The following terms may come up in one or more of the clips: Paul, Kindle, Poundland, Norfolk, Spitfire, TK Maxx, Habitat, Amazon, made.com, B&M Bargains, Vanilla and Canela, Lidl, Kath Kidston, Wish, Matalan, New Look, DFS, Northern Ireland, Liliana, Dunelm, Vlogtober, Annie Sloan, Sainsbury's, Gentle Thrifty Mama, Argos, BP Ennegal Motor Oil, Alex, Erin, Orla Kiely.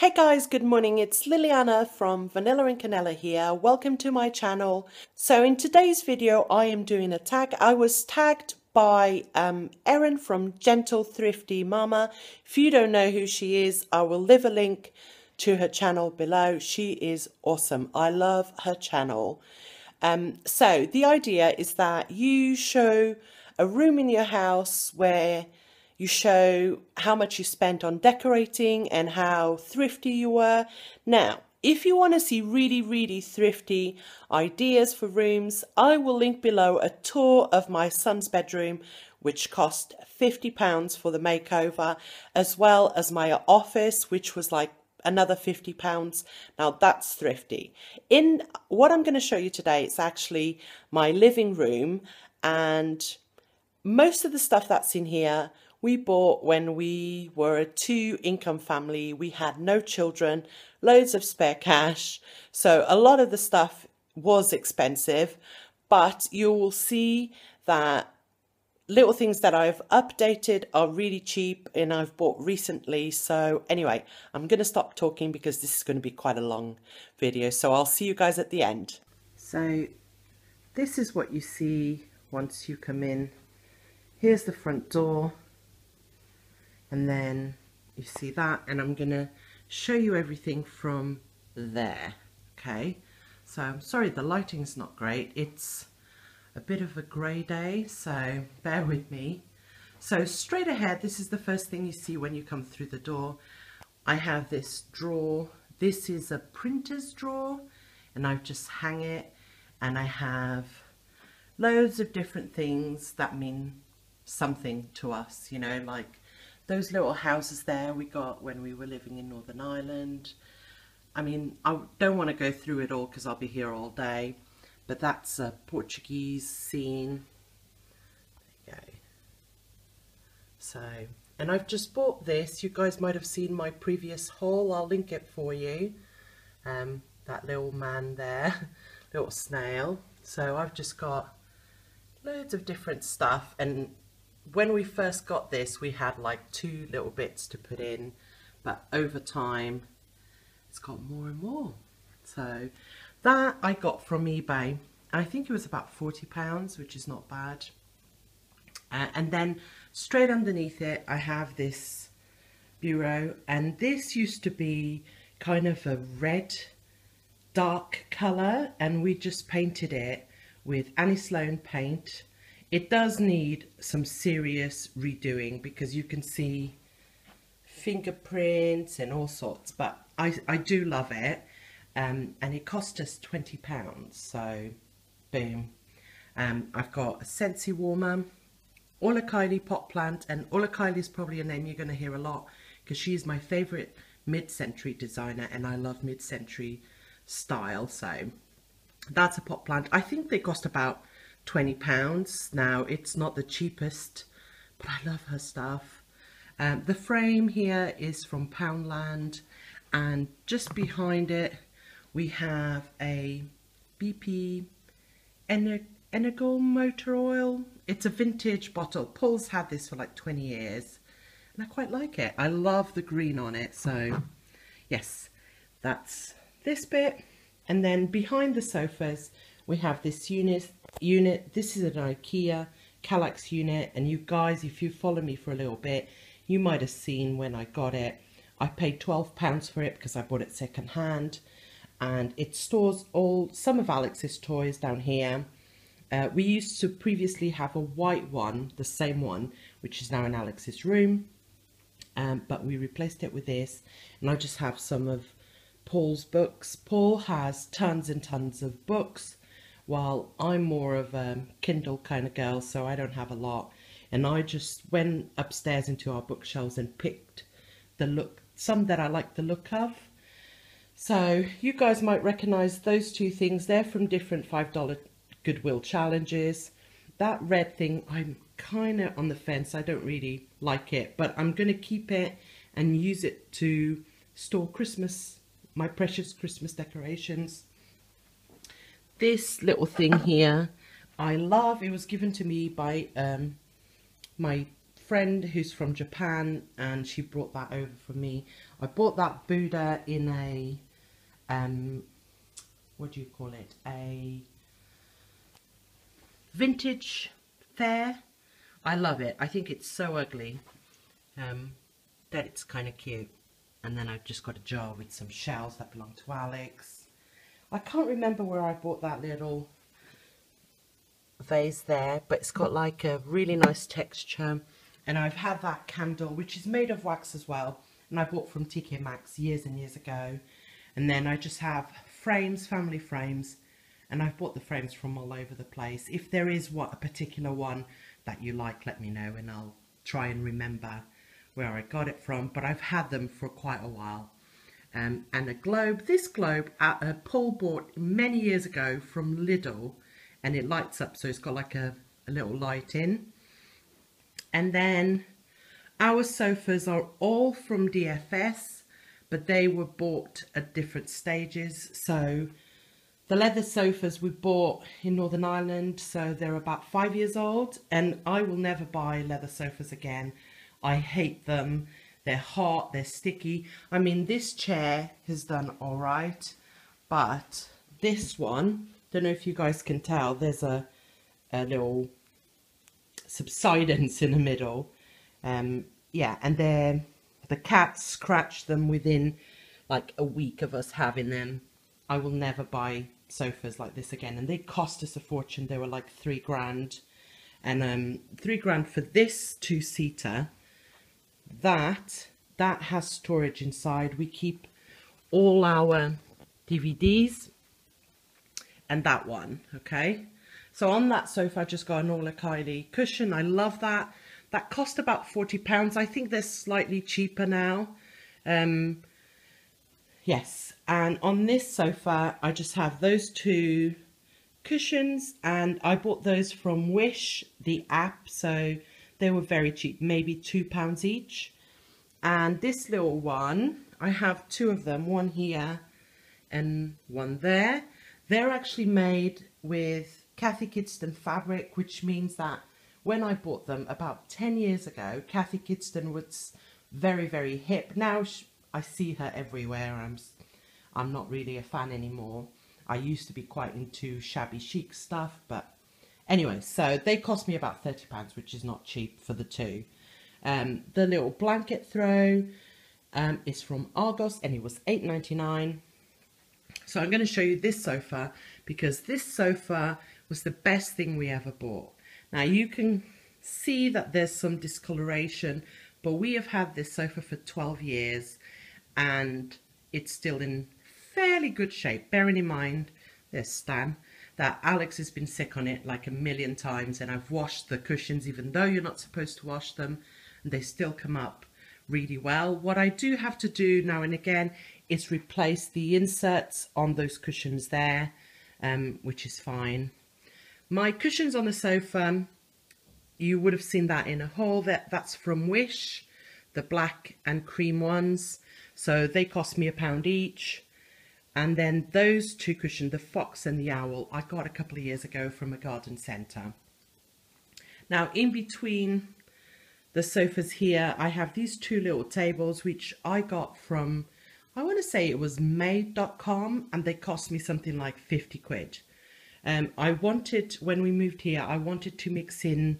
Hey guys, good morning, it's Liliana from Vanilla and Canela here. Welcome to my channel. So in today's video I am doing a tag. I was tagged by Erin from Gentle Thrifty Mama. If you don't know who she is, I will leave a link to her channel below. She is awesome. I love her channel. So the idea is that you show a room in your house where you show how much you spent on decorating and how thrifty you were. Now, if you want to see really, really thrifty ideas for rooms, I will link below a tour of my son's bedroom, which cost £50 for the makeover, as well as my office, which was like another £50. Now that's thrifty. In what I'm going to show you today, it's actually my living room, and most of the stuff that's in here we bought when we were a two-income family. We had no children, loads of spare cash. So a lot of the stuff was expensive, but you will see that little things that I've updated are really cheap and I've bought recently. So anyway, I'm going to stop talking because this is going to be quite a long video. So I'll see you guys at the end. So this is what you see once you come in. Here's the front door. And then you see that, and I'm going to show you everything from there, okay? So I'm sorry the lighting's not great. It's a bit of a grey day, so bear with me. So straight ahead, this is the first thing you see when you come through the door. I have this drawer. This is a printer's drawer, and I just hang it, and I have loads of different things that mean something to us, you know, like those little houses there we got when we were living in Northern Ireland. I mean, I don't want to go through it all because I'll be here all day, but that's a Portuguese scene. There you go. So, and I've just bought this. You guys might have seen my previous haul. I'll link it for you. That little man there, little snail. So I've just got loads of different stuff, and when we first got this, we had like two little bits to put in, but over time, it's got more and more. So that I got from eBay. I think it was about £40, which is not bad. And then straight underneath it, I have this bureau, and this used to be kind of a red, dark colour, and we just painted it with Annie Sloan paint. It does need some serious redoing because you can see fingerprints and all sorts, but I do love it, and it cost us £20, so boom. I've got a Scentsy warmer, Orla Kiely pot plant, and Orla Kiely is probably a name you're going to hear a lot because she is my favourite mid-century designer and I love mid-century style, so that's a pot plant. I think they cost about £20. Now it's not the cheapest, but I love her stuff. The frame here is from Poundland, and just behind it we have a BP Ennegal Motor Oil. It's a vintage bottle. Paul's had this for like 20 years and I quite like it. I love the green on it. So yes, that's this bit. And then behind the sofas we have this unit. This is an IKEA Kallax unit, and you guys, if you follow me for a little bit, you might have seen when I got it. I paid £12 for it because I bought it second hand, and it stores some of Alex's toys down here. We used to previously have a white one, the same one, which is now in Alex's room, but we replaced it with this, and I just have some of Paul's books. Paul has tons and tons of books, while I'm more of a Kindle kind of girl, so I don't have a lot. And I just went upstairs into our bookshelves and picked some that I like the look of. So you guys might recognize those two things. They're from different $5 Goodwill challenges. That red thing, I'm kind of on the fence. I don't really like it, but I'm going to keep it and use it to store Christmas, my precious Christmas decorations. This little thing here I love. It was given to me by my friend who's from Japan and she brought that over for me. I bought that Buddha in a, what do you call it, a vintage fair. I love it. I think it's so ugly that it's kind of cute. And then I've just got a jar with some shells that belong to Alex. I can't remember where I bought that little vase there, but it's got like a really nice texture. And I've had that candle, which is made of wax as well, and I bought from TK Maxx years and years ago. And then I just have frames, family frames, and I've bought the frames from all over the place. If there is a particular one that you like, let me know and I'll try and remember where I got it from, but I've had them for quite a while. And a globe. This globe Paul bought many years ago from Lidl, and it lights up, so it's got like a little light in. And then our sofas are all from DFS, but they were bought at different stages. So the leather sofas we bought in Northern Ireland, so they're about 5 years old, and I will never buy leather sofas again. I hate them. They're hot, they're sticky. I mean, this chair has done all right, but this one, don't know if you guys can tell, there's a little subsidence in the middle. Yeah, and the cats scratched them within like a week of us having them. I will never buy sofas like this again, and they cost us a fortune. They were like £3 grand, and £3 grand for this two-seater. That has storage inside. We keep all our DVDs and that one, okay? So on that sofa, I just got an Orla Kiely cushion. I love that. That cost about £40. I think they're slightly cheaper now. Yes, and on this sofa, I just have those two cushions, and I bought those from Wish, the app, so they were very cheap, maybe £2 each. And this little one, I have two of them, one here and one there. They're actually made with Kath Kidston fabric, which means that when I bought them about 10 years ago, Kath Kidston was very, very hip. Now I see her everywhere. I'm not really a fan anymore. I used to be quite into shabby chic stuff, but anyway, so they cost me about £30, which is not cheap for the two. The little blanket throw is from Argos, and it was £8.99. So I'm going to show you this sofa, because this sofa was the best thing we ever bought. Now you can see that there's some discoloration, but we have had this sofa for 12 years and it's still in fairly good shape, bearing in mind, there's Stan, that Alex has been sick on it like a million times, and I've washed the cushions, even though you're not supposed to wash them, and they still come up really well. What I do have to do now and again is replace the inserts on those cushions there, which is fine. My cushions on the sofa, you would have seen that in a haul, that's from Wish, the black and cream ones, so they cost me £1 each. And then those two cushions, the fox and the owl, I got a couple of years ago from a garden centre. Now, in between the sofas here, I have these two little tables, which I got from, I want to say it was made.com, and they cost me something like 50 quid. I wanted, when we moved here, I wanted to mix in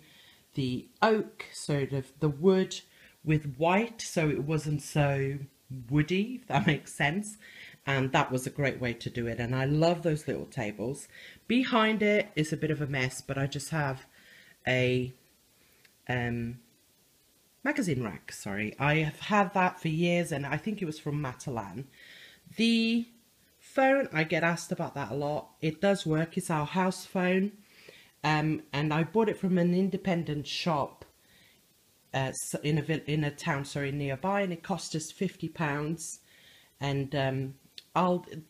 the oak, sort of the wood, with white, so it wasn't so woody, if that makes sense. And that was a great way to do it, and I love those little tables. Behind it is a bit of a mess, but I just have a magazine rack, sorry. I have had that for years, and I think it was from Matalan. The phone, I get asked about that a lot. It does work. It's our house phone, and I bought it from an independent shop in a town, sorry, nearby, and it cost us £50. And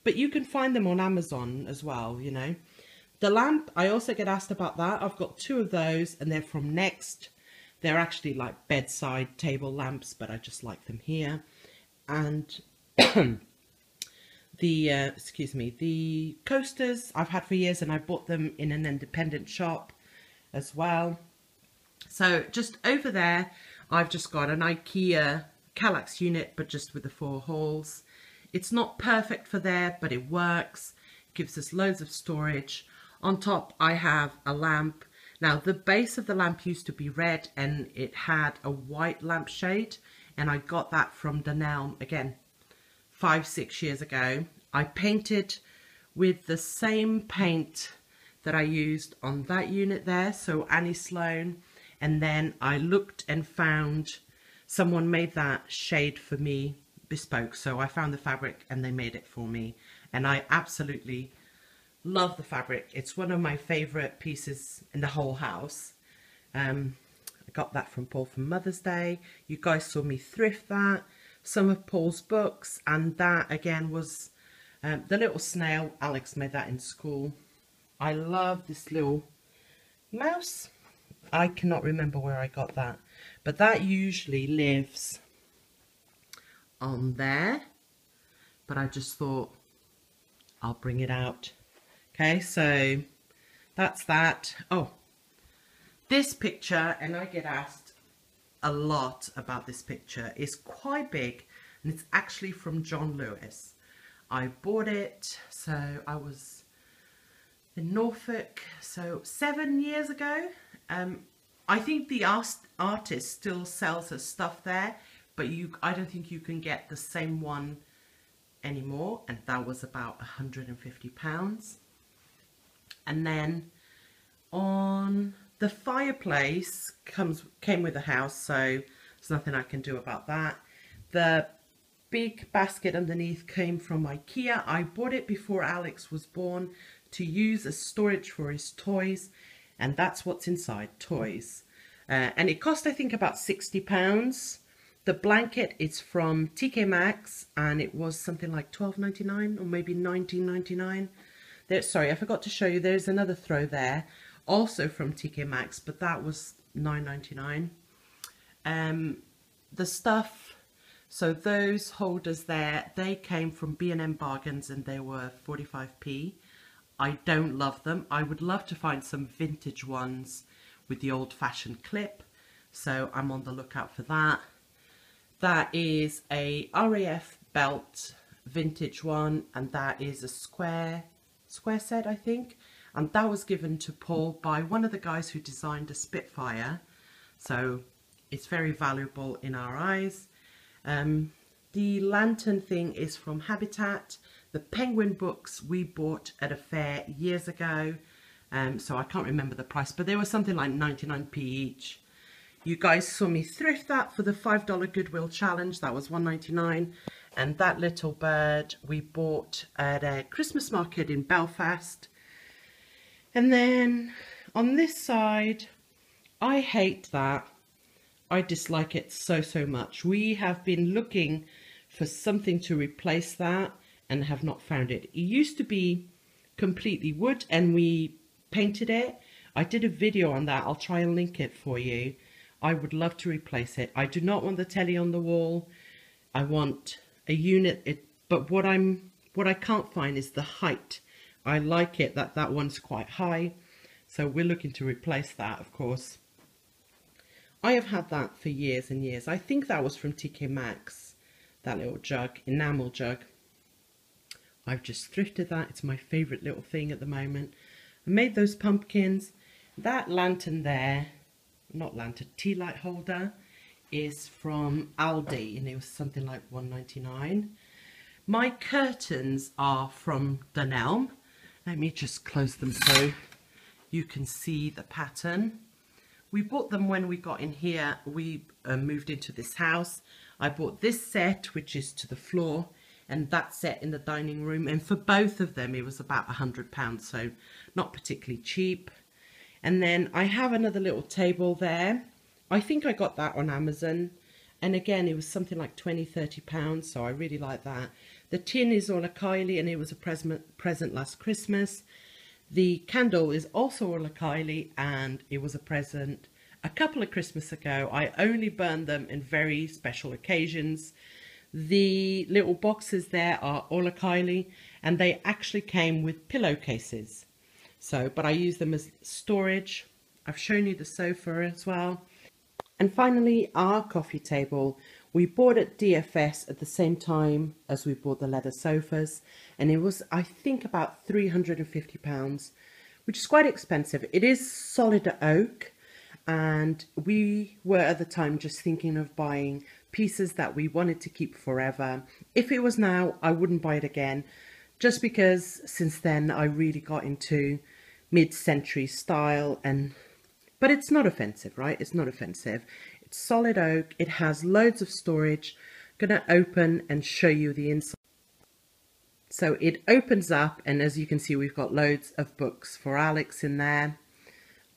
but you can find them on Amazon as well, you know. The lamp, I also get asked about that. I've got two of those, and they're from Next. They're actually like bedside table lamps, but I just like them here. And the coasters I've had for years, and I bought them in an independent shop as well. So just over there, I've just got an IKEA Kallax unit, but just with the 4 holes. It's not perfect for there, but it works. It gives us loads of storage. On top, I have a lamp. Now, the base of the lamp used to be red and it had a white lampshade, and I got that from Dunelm, again, 5-6 years ago. I painted with the same paint that I used on that unit there, so Annie Sloan, and then I looked and found someone made that shade for me bespoke. So I found the fabric and they made it for me, and I absolutely love the fabric. It's one of my favorite pieces in the whole house. I got that from Paul for Mother's Day. You guys saw me thrift that, some of Paul's books, and that again was the little snail. Alex made that in school. I love this little mouse. I cannot remember where I got that, but that usually lives on there, but I just thought I'll bring it out. Okay, so that's that. Oh, this picture, and I get asked a lot about this picture, is quite big, and it's actually from John Lewis. I bought it, so I was in Norfolk, so 7 years ago. I think the artist still sells her stuff there, but I don't think you can get the same one anymore, and that was about £150. And then on the fireplace came with the house, so there's nothing I can do about that. The big basket underneath came from IKEA. I bought it before Alex was born to use as storage for his toys, and that's what's inside, toys. And it cost, I think, about £60. The blanket is from TK Maxx, and it was something like $12.99 or maybe $19.99. Sorry, I forgot to show you, there's another throw there, also from TK Maxx, but that was $9.99. The stuff, so those holders there, they came from B&M Bargains, and they were 45p. I don't love them. I would love to find some vintage ones with the old-fashioned clip, so I'm on the lookout for that. That is a RAF belt vintage one, and that is a square set, I think, and that was given to Paul by one of the guys who designed a Spitfire, so it's very valuable in our eyes. The lantern thing is from Habitat. The penguin books we bought at a fair years ago, so I can't remember the price, but they were something like 99p each. You guys saw me thrift that for the $5 Goodwill challenge. That was $1.99, and that little bird we bought at a Christmas market in Belfast. And then on this side, I hate that. I dislike it so much. We have been looking for something to replace that and have not found it. It used to be completely wood, and we painted it. I did a video on that. I'll try and link it for you. I would love to replace it. I do not want the telly on the wall. I want a unit, but what I can't find is the height. I like it that one's quite high, so we're looking to replace that, of course. I have had that for years and years. I think that was from TK Maxx, that little jug, enamel jug. I've just thrifted that. It's my favourite little thing at the moment. I made those pumpkins. That lantern there, not lantern, tea light holder, is from Aldi, and it was something like $1.99. My curtains are from Dunelm. Let me just close them so you can see the pattern. We bought them when we got in here. We moved into this house. I bought this set, which is to the floor, and that set in the dining room, and for both of them it was about £100, so not particularly cheap. And then I have another little table there. I think I got that on Amazon, and again it was something like £20-30, so I really like that. The tin is Orla Kiely, and it was a present last Christmas. The candle is also Orla Kiely, and it was a present a couple of Christmas ago. I only burn them in very special occasions. The little boxes there are Orla Kiely, and they actually came with pillowcases. So, but I use them as storage. I've shown you the sofa as well. And finally, our coffee table. We bought at DFS at the same time as we bought the leather sofas, and it was, I think, about £350, which is quite expensive. It is solid oak, and we were at the time just thinking of buying pieces that we wanted to keep forever. If it was now, I wouldn't buy it again, just because since then I really got into mid-century style. And but it's not offensive, right? It's not offensive. It's solid oak. It has loads of storage. I'm going to open and show you the inside. So it opens up, and as you can see, we've got loads of books for Alex in there.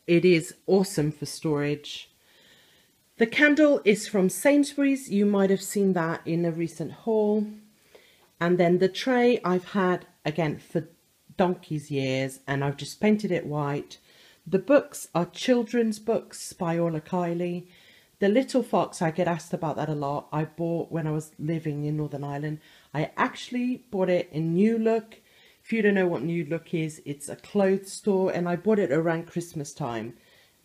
It is awesome for storage. The candle is from Sainsbury's. You might have seen that in a recent haul. And then the tray I've had, again, for donkey's years, and I've just painted it white. The books are children's books by Orla Kiely. The Little Fox, I get asked about that a lot. I bought when I was living in Northern Ireland. I actually bought it in New Look. If you don't know what New Look is, it's a clothes store, and I bought it around Christmas time,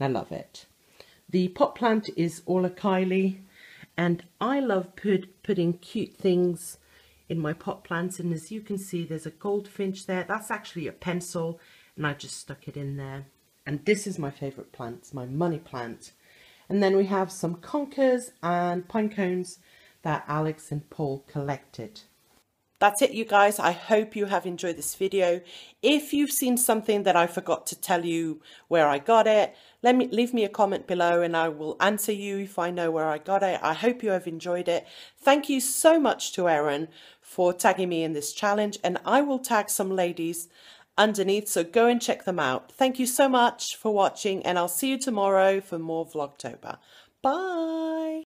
and I love it. The pot plant is Orla Kiely, and I love putting cute things in my pot plants, and as you can see, there's a goldfinch there. That's actually a pencil, and I just stuck it in there. And this is my favourite plant, my money plant. And then we have some conkers and pine cones that Alex and Paul collected. That's it, you guys. I hope you have enjoyed this video. If you've seen something that I forgot to tell you where I got it, leave me a comment below and I will answer you if I know where I got it. I hope you have enjoyed it. Thank you so much to Erin for tagging me in this challenge, and I will tag some ladies underneath, so go and check them out. Thank you so much for watching, and I'll see you tomorrow for more Vlogtober. Bye!